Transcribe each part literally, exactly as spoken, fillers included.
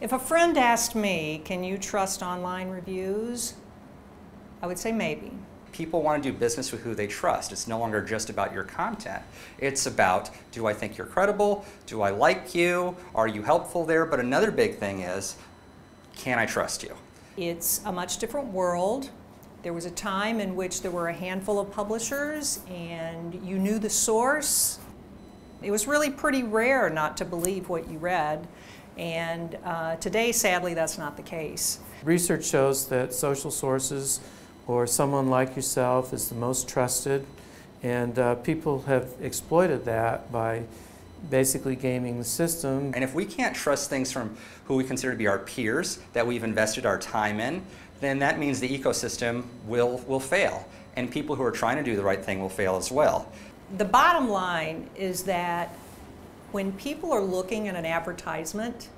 If a friend asked me, can you trust online reviews? I would say maybe. People want to do business with who they trust. It's no longer just about your content. It's about, do I think you're credible? Do I like you? Are you helpful there? But another big thing is, can I trust you? It's a much different world. There was a time in which there were a handful of publishers and you knew the source. It was really pretty rare not to believe what you read. And uh, today, sadly, that's not the case. Research shows that social sources or someone like yourself is the most trusted, and uh, people have exploited that by basically gaming the system. And if we can't trust things from who we consider to be our peers that we've invested our time in, then that means the ecosystem will, will fail, and people who are trying to do the right thing will fail as well. The bottom line is that when people are looking at an advertisement,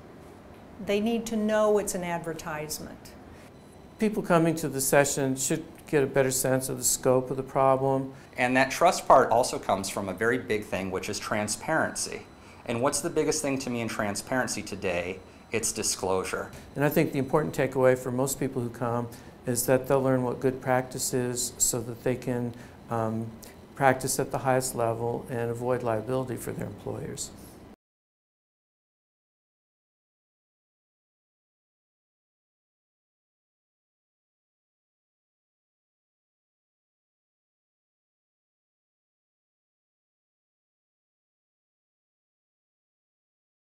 they need to know it's an advertisement. People coming to the session should get a better sense of the scope of the problem. And that trust part also comes from a very big thing, which is transparency. And what's the biggest thing to me in transparency today? It's disclosure. And I think the important takeaway for most people who come is that they'll learn what good practice is so that they can um, practice at the highest level and avoid liability for their employers.